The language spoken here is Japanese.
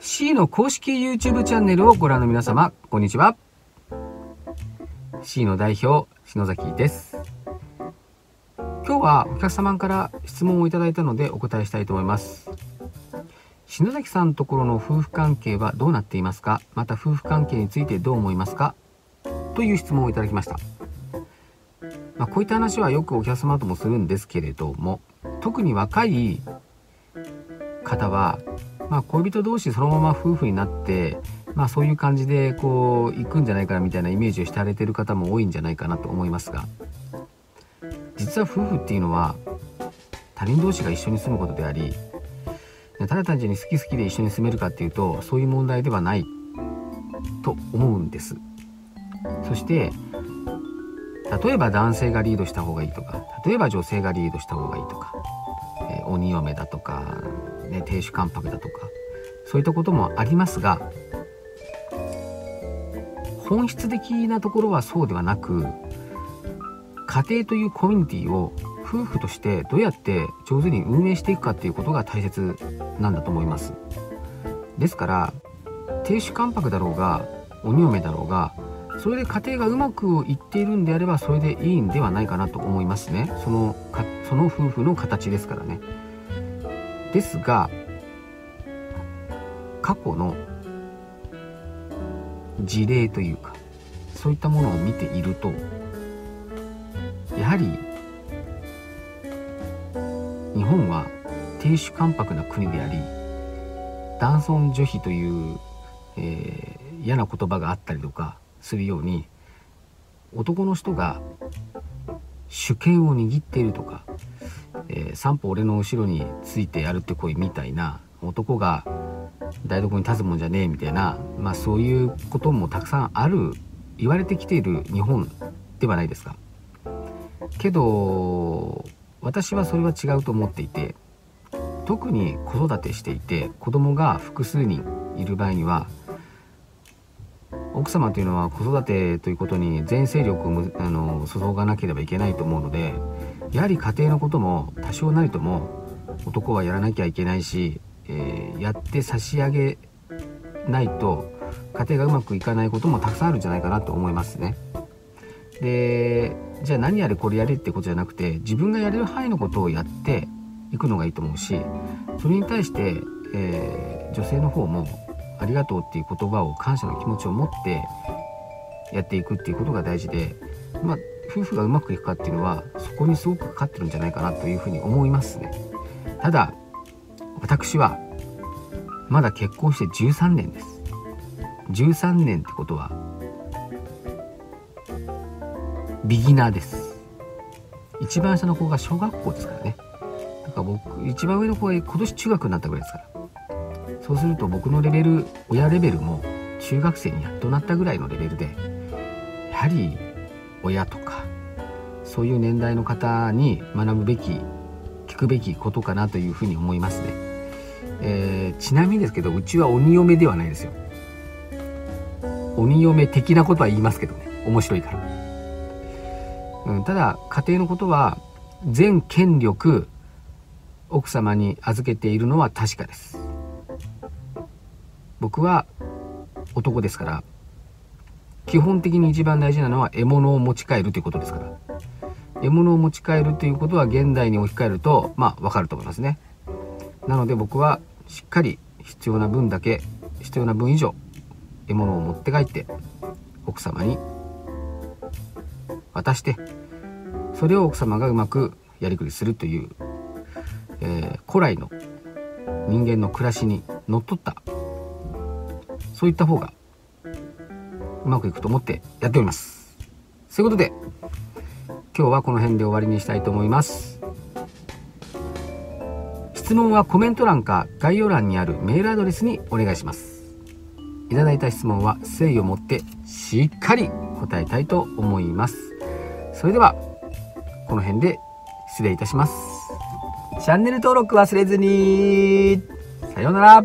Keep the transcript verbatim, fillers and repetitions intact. シーの公式 ユーチューブ チャンネルをご覧の皆様、こんにちは。シーの代表、篠崎です。今日はお客様から質問をいただいたのでお答えしたいと思います。篠崎さんのところの夫婦関係はどうなっていますか？また夫婦関係についてどう思いますか？という質問をいただきました。まあ、こういった話はよくお客様ともするんですけれども、特に若い方は、まあ、恋人同士そのまま夫婦になって、まあ、そういう感じでこう行くんじゃないかなみたいなイメージをしてられてる方も多いんじゃないかなと思いますが、実は夫婦っていうのは他人同士が一緒に住むことであり、ただ単純に好き好きで一緒に住めるかっていうとそういう問題ではないと思うんです。そして例えば男性がリードした方がいいとか、例えば女性がリードした方がいいとか、えー、鬼嫁だとか、ね、亭主関白だとか、そういったこともありますが、本質的なところはそうではなく、家庭というコミュニティを夫婦としてどうやって上手に運営していくかっていうことが大切なんだと思います。ですから亭主関白だろうが鬼嫁だろうが、それで家庭がうまくいっているんであればそれでいいんではないかなと思いますね。そのかその夫婦の形ですからね。ですが過去の事例というか、そういったものを見ていると、やはり日本は亭主関白な国であり、男尊女卑という、えー、嫌な言葉があったりとかするように、男の人が主権を握っているとか、えー、三歩俺の後ろについてやるってこいみたいな、男が台所に立つもんじゃねえみたいな、まあ、そういうこともたくさんある、言われてきている日本ではないですか。けど私はそれは違うと思っていて、特に子育てしていて子供が複数人いる場合には、奥様というのは子育てということに全精力をあの注がなければいけないと思うので、やはり家庭のことも多少なりとも男はやらなきゃいけないし、えー、やって差し上げないと家庭がうまくいかないこともたくさんあるんじゃないかなと思いますね。で、じゃあ何やれこれやれってことじゃなくて、自分がやれる範囲のことをやっていくのがいいと思うし、それに対して、えー、女性の方もありがとうっていう言葉を、感謝の気持ちを持ってやっていくっていうことが大事で、まあ、夫婦がうまくいくかっていうのはそこにすごくかかってるんじゃないかなというふうに思いますね。ただ私はまだ結婚してじゅうさんねんです。じゅうさんねんってことはビギナーです。一番下の子が小学校ですからね。だから僕一番上の子が今年中学になったぐらいですから、そうすると僕のレベル、親レベルも中学生にやっとなったぐらいのレベルで、やはり親とかそういう年代の方に学ぶべき、聞くべきことかなというふうに思いますね。えー、ちなみにですけど、うちは鬼嫁ではないですよ。鬼嫁的なことは言いますけどね、面白いから。うん、ただ家庭のことは全権力奥様に預けているのは確かです。僕は男ですから、基本的に一番大事なのは獲物を持ち帰るということですから、獲物を持ち帰るということは現代に置き換えるとまあ分かると思いますね。なので僕はしっかり必要な分だけ、必要な分以上獲物を持って帰って奥様に渡して、それを奥様がうまくやりくりするという、えー、古来の人間の暮らしにのっとった、そういった方がうまくいくと思ってやっております。そういうことで今日はこの辺で終わりにしたいと思います。質問はコメント欄か概要欄にあるメールアドレスにお願いします。いただいた質問は誠意を持ってしっかり答えたいと思います。それではこの辺で失礼いたします。チャンネル登録忘れずに。さようなら。